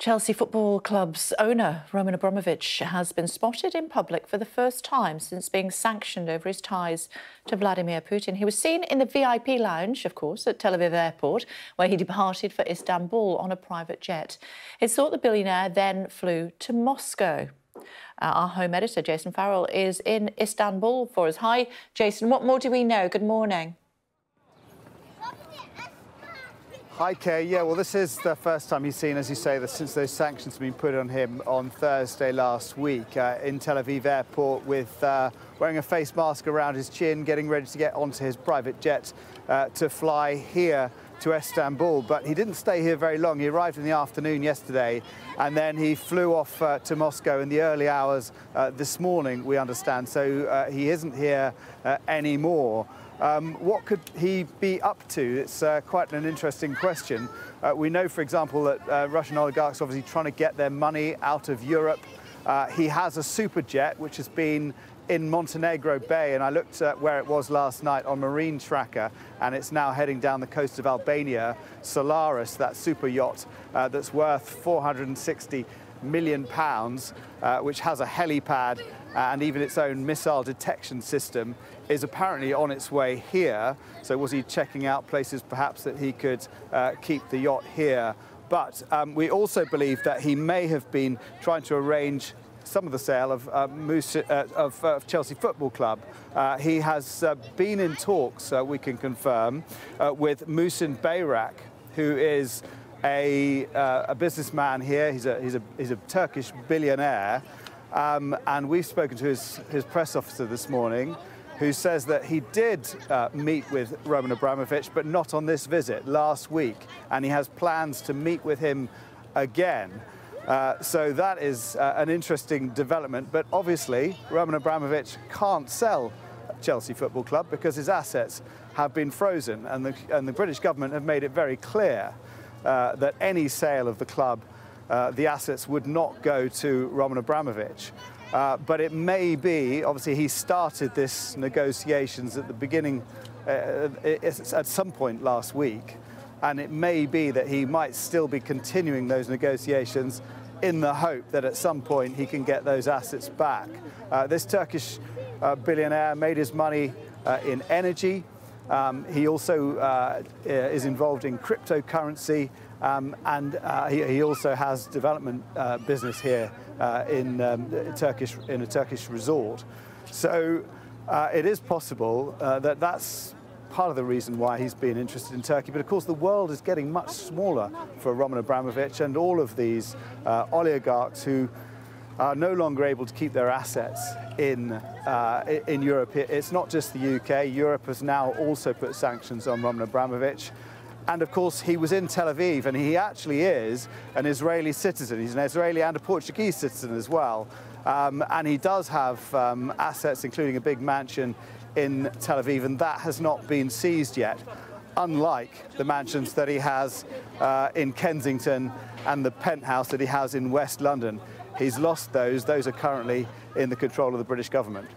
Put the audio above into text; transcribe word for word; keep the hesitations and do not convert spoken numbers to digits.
Chelsea Football Club's owner, Roman Abramovich, has been spotted in public for the first time since being sanctioned over his ties to Vladimir Putin. He was seen in the V I P lounge, of course, at Tel Aviv airport, where he departed for Istanbul on a private jet. It's thought the billionaire then flew to Moscow. Uh, our home editor, Jason Farrell, is in Istanbul for us. Hi, Jason. What more do we know? Good morning. Hi, Kay. Yeah, well, this is the first time he's seen, as you say, that since those sanctions have been put on him on Thursday last week uh, in Tel Aviv airport with uh, wearing a face mask around his chin, getting ready to get onto his private jet uh, to fly here to Istanbul. But he didn't stay here very long. He arrived in the afternoon yesterday, and then he flew off uh, to Moscow in the early hours uh, this morning, we understand. So uh, he isn't here uh, anymore. Um, what could he be up to? It's uh, quite an interesting question. Uh, we know, for example, that uh, Russian oligarchs are obviously trying to get their money out of Europe. Uh, he has a superjet, which has been in Montenegro Bay, and I looked at where it was last night on Marine Tracker, and it's now heading down the coast of Albania. Solaris, that super yacht uh, that's worth four hundred and sixty million pounds, uh, which has a helipad and even its own missile detection system, is apparently on its way here. So was he checking out places perhaps that he could uh, keep the yacht here? But um, we also believe that he may have been trying to arrange some of the sale of, uh, Muhsin, uh, of uh, Chelsea Football Club. Uh, he has uh, been in talks, uh, we can confirm, uh, with Muhsin Bayrak, who is a, uh, a businessman here. He's a, he's a, he's a Turkish billionaire. Um, and we've spoken to his, his press officer this morning, who says that he did uh, meet with Roman Abramovich, but not on this visit, last week. And he has plans to meet with him again. Uh, so that is uh, an interesting development. But obviously, Roman Abramovich can't sell Chelsea Football Club because his assets have been frozen. And the, and the British government have made it very clear uh, that any sale of the club, uh, the assets would not go to Roman Abramovich. Uh, but it may be, obviously, he started this negotiations at the beginning, uh, at some point last week, and it may be that he might still be continuing those negotiations in the hope that at some point he can get those assets back. Uh, this Turkish uh, billionaire made his money uh, in energy. Um, he also uh, is involved in cryptocurrency, um, and uh, he, he also has development uh, business here uh, in, um, Turkish, in a Turkish resort. So uh, it is possible uh, that that's part of the reason why he's been interested in Turkey. But of course, the world is getting much smaller for Roman Abramovich and all of these uh, oligarchs who are no longer able to keep their assets in, uh, in Europe. It's not just the U K. Europe has now also put sanctions on Roman Abramovich. And of course, he was in Tel Aviv, and he actually is an Israeli citizen. He's an Israeli and a Portuguese citizen as well. Um, and he does have um, assets, including a big mansion in Tel Aviv, and that has not been seized yet, unlike the mansions that he has uh, in Kensington and the penthouse that he has in West London. He's lost those. Those are currently in the control of the British government.